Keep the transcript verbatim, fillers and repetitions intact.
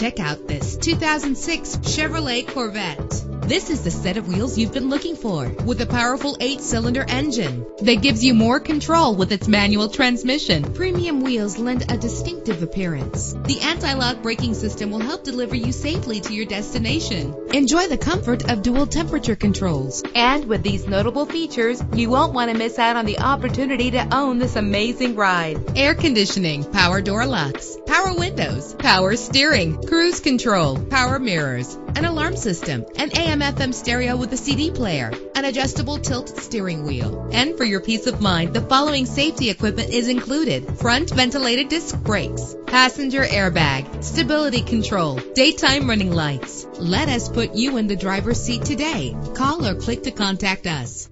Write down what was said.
Check out this two thousand six Chevrolet Corvette. This is the set of wheels you've been looking for, with a powerful eight-cylinder engine that gives you more control with its manual transmission. Premium wheels lend a distinctive appearance. The anti-lock braking system will help deliver you safely to your destination. Enjoy the comfort of dual temperature controls. And with these notable features, you won't want to miss out on the opportunity to own this amazing ride. Air conditioning, power door locks, power windows, power steering, cruise control, power mirrors, an alarm system, an A M F M stereo with a C D player, an adjustable tilt steering wheel. And for your peace of mind, the following safety equipment is included: front ventilated disc brakes, passenger airbag, stability control, daytime running lights. Let us put you in the driver's seat today. Call or click to contact us.